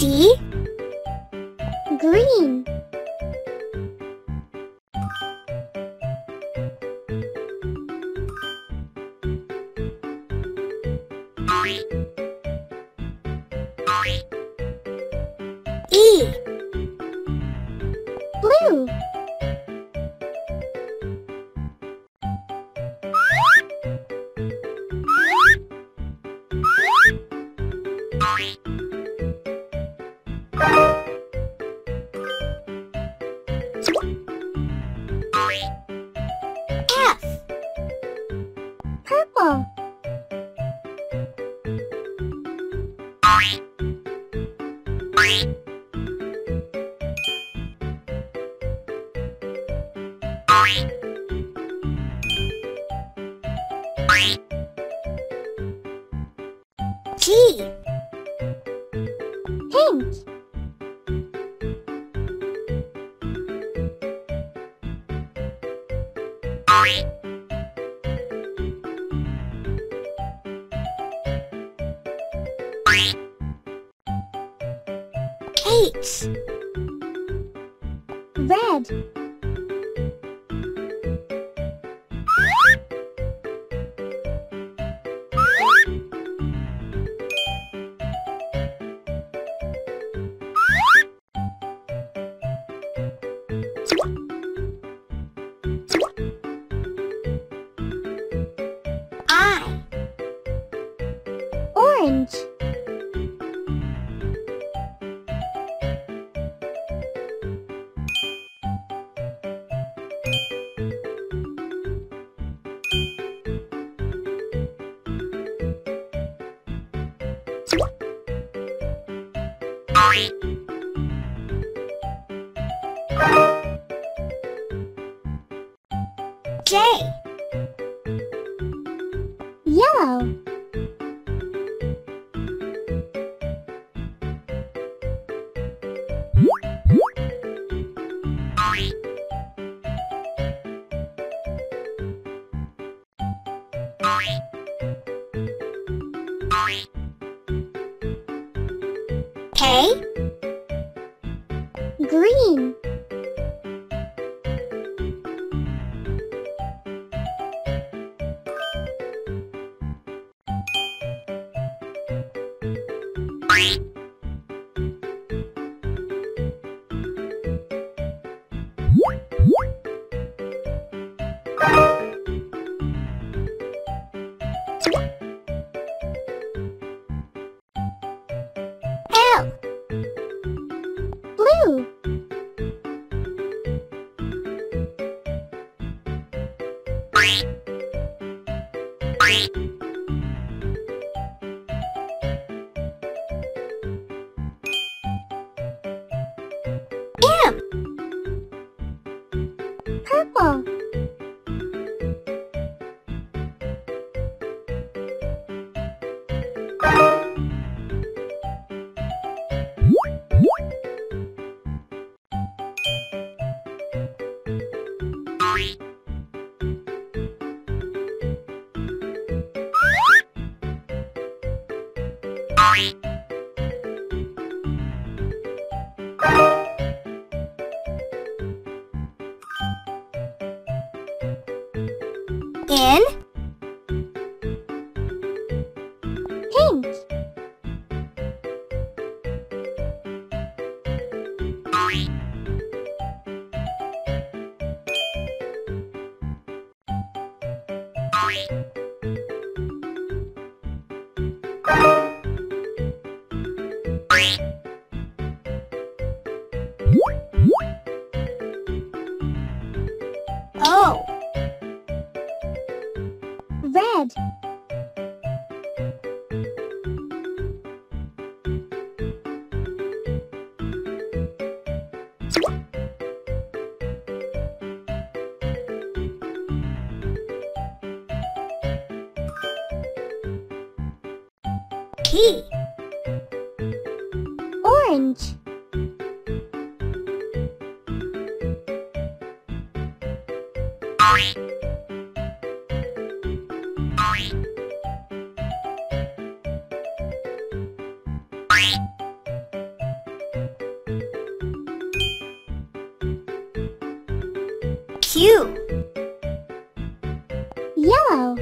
G, green. E, blue. F, purple. G, pink. H, red. I, orange. J, yellow. K, green. L, blue. M, purple. N, pink. O, red. P, orange. cute. Yellow.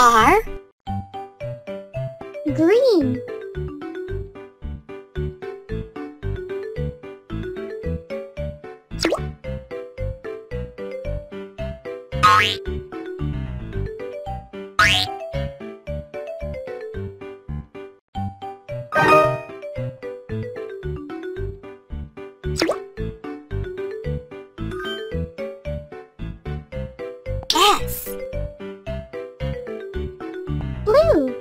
R. Green. S. Blue.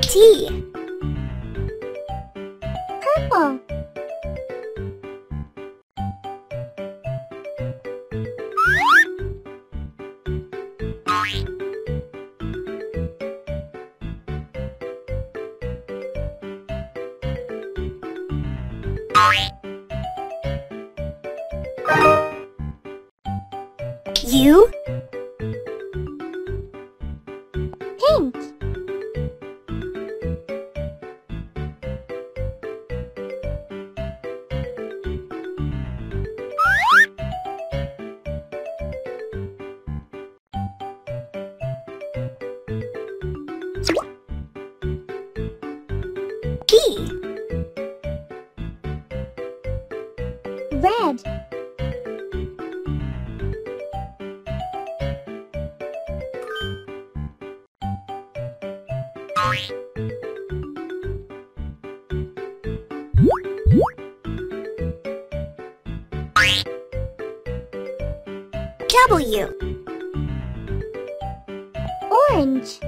T. Purple. U. Pink. P. Red. W. Orange.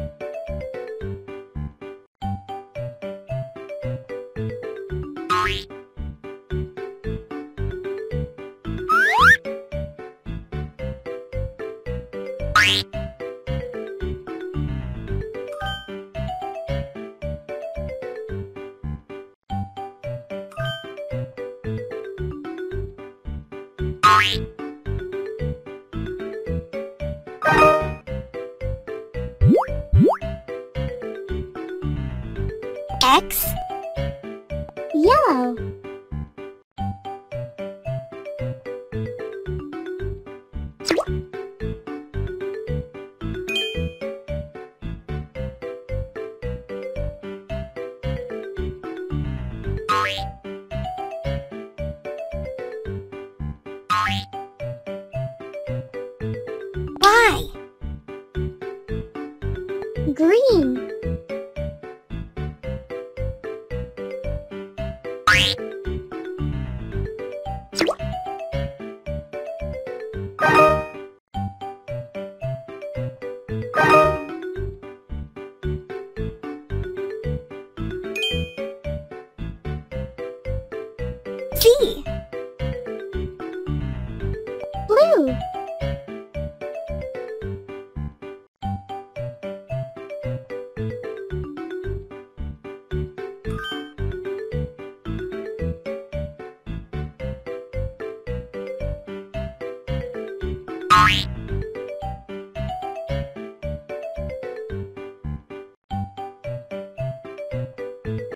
X. Yellow. Y. Green. Z.